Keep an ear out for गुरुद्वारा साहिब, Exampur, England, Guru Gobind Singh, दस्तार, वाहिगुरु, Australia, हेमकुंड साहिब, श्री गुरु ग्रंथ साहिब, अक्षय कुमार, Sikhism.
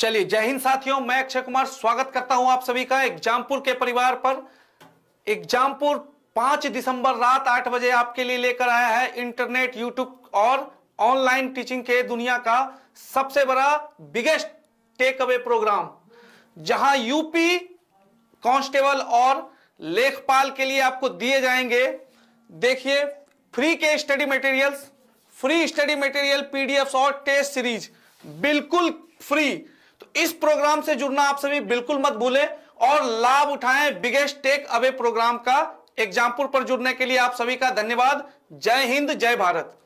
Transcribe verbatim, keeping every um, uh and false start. चलिए, जय हिंद साथियों, मैं अक्षय कुमार स्वागत करता हूं आप सभी का एग्जामपुर के परिवार पर। एग्जामपुर पांच दिसंबर रात आठ बजे आपके लिए लेकर आया है इंटरनेट, यूट्यूब और ऑनलाइन टीचिंग के दुनिया का सबसे बड़ा बिगेस्ट टेक अवे प्रोग्राम, जहां यूपी कांस्टेबल और लेखपाल के लिए आपको दिए जाएंगे, देखिए, फ्री के study materials, free study material, PDF और टेस्ट सीरीज बिल्कुल फ्री। तो इस प्रोग्राम से जुड़ना आप सभी बिल्कुल मत भूलें और लाभ उठाएं बिगेस्ट टेक अवे प्रोग्राम का। एग्जामपुर पर जुड़ने के लिए आप सभी का धन्यवाद। जय हिंद, जय भारत।